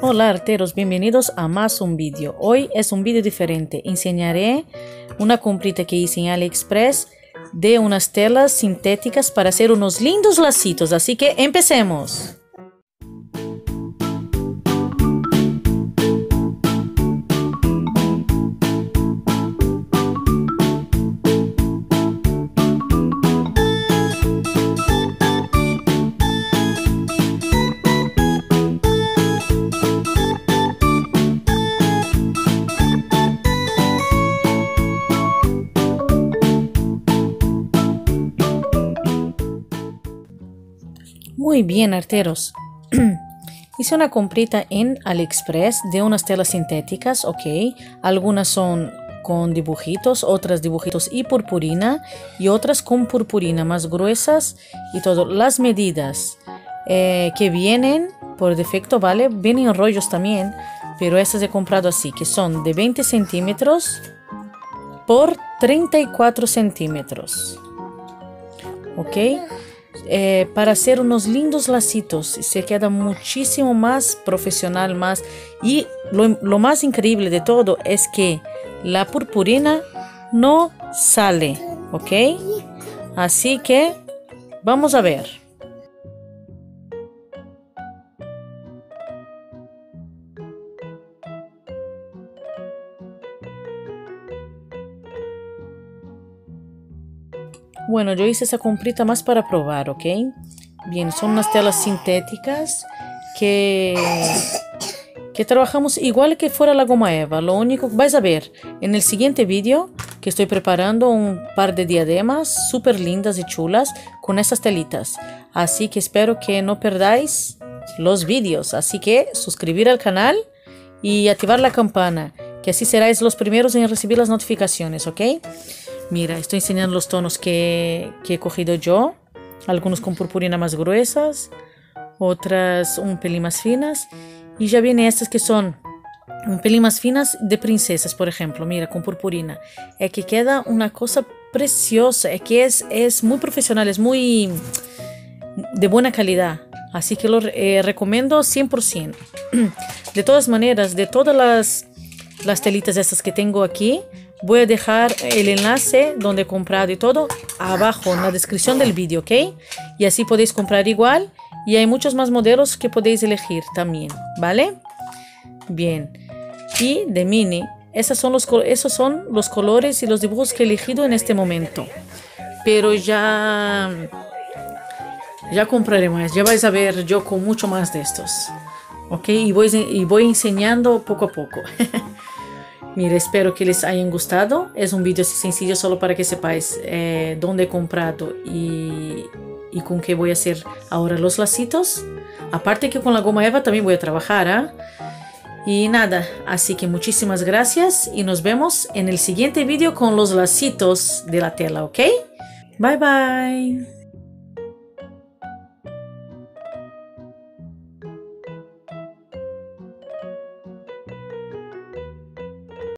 Hola arteros, bienvenidos a más un vídeo. Hoy es un vídeo diferente. Enseñaré una comprita que hice en AliExpress de unas telas sintéticas para hacer unos lindos lacitos, así que empecemos. Muy bien arteros, hice una comprita en AliExpress de unas telas sintéticas, ok, algunas son con dibujitos, otras dibujitos y purpurina y otras con purpurina más gruesas y todo. Las medidas que vienen por defecto, vale, vienen rollos también, pero estas he comprado así, que son de 20 centímetros por 34 centímetros, ok. Para hacer unos lindos lacitos, se queda muchísimo más profesional, más, y lo más increíble de todo es que la purpurina no sale, ok, así que vamos a ver. Bueno, yo hice esa comprita más para probar, ¿ok? Bien, son unas telas sintéticas que trabajamos igual que fuera la goma eva. Lo único que vais a ver en el siguiente vídeo, que estoy preparando un par de diademas súper lindas y chulas con estas telitas. Así que espero que no perdáis los vídeos. Así que suscribir al canal y activar la campana, que así seráis los primeros en recibir las notificaciones, ¿ok? Mira, estoy enseñando los tonos que he cogido yo. Algunos con purpurina más gruesas, otras un pelín más finas. Y ya vienen estas que son un pelín más finas de princesas, por ejemplo. Mira, con purpurina. Es que queda una cosa preciosa. Es que es muy profesional, es muy de buena calidad. Así que lo recomiendo 100%. De todas maneras, de todas las telitas estas que tengo aquí, voy a dejar el enlace donde he comprado y todo abajo en la descripción del vídeo, ¿ok? Y así podéis comprar igual, y hay muchos más modelos que podéis elegir también, ¿vale? Bien, y de mini, esos son los colores y los dibujos que he elegido en este momento. Pero ya compraré más, ya vais a ver yo con mucho más de estos, ¿ok? Y voy enseñando poco a poco. Mira, espero que les hayan gustado. Es un vídeo sencillo solo para que sepáis dónde he comprado y con qué voy a hacer ahora los lacitos. Aparte que con la goma eva también voy a trabajar, Y nada, así que muchísimas gracias y nos vemos en el siguiente vídeo con los lacitos de la tela, ¿ok? Bye, bye.